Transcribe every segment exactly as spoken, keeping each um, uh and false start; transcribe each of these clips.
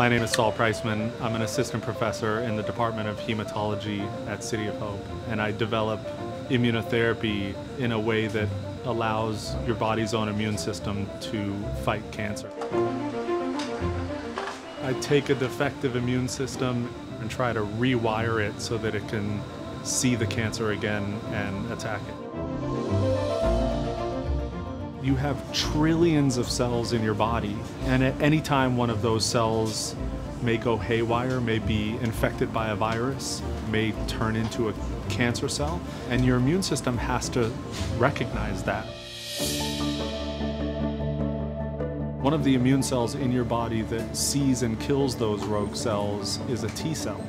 My name is Saul Priceman. I'm an assistant professor in the Department of Hematology at City of Hope, and I develop immunotherapy in a way that allows your body's own immune system to fight cancer. I take a defective immune system and try to rewire it so that it can see the cancer again and attack it. You have trillions of cells in your body, and at any time one of those cells may go haywire, may be infected by a virus, may turn into a cancer cell, and your immune system has to recognize that. One of the immune cells in your body that sees and kills those rogue cells is a T cell.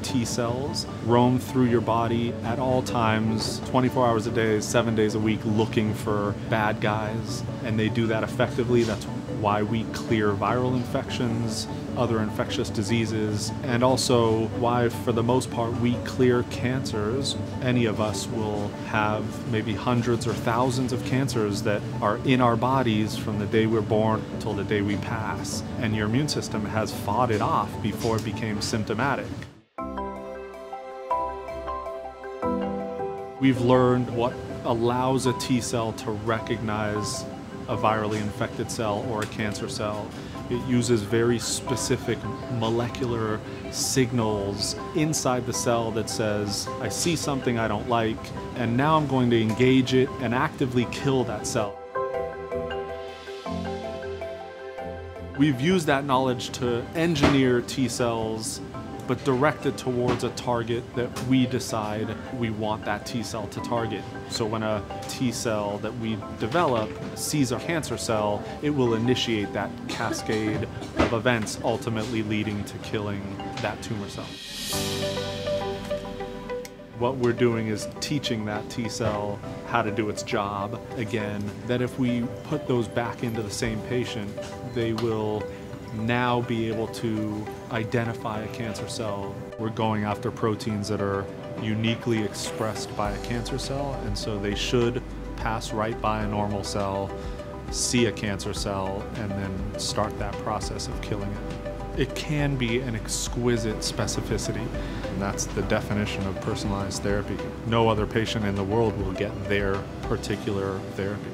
T cells roam through your body at all times, twenty-four hours a day, seven days a week, looking for bad guys, and they do that effectively. That's why we clear viral infections, other infectious diseases, and also why, for the most part, we clear cancers. Any of us will have maybe hundreds or thousands of cancers that are in our bodies from the day we're born till the day we pass, and your immune system has fought it off before it became symptomatic. We've learned what allows a T cell to recognize a virally infected cell or a cancer cell. It uses very specific molecular signals inside the cell that says, I see something I don't like, and now I'm going to engage it and actively kill that cell. We've used that knowledge to engineer T cells, but directed towards a target that we decide we want that T cell to target. So when a T cell that we develop sees a cancer cell, it will initiate that cascade of events, ultimately leading to killing that tumor cell. What we're doing is teaching that T cell how to do its job again, that if we put those back into the same patient, they will now be able to identify a cancer cell. We're going after proteins that are uniquely expressed by a cancer cell, and so they should pass right by a normal cell, see a cancer cell, and then start that process of killing it. It can be an exquisite specificity, and that's the definition of personalized therapy. No other patient in the world will get their particular therapy.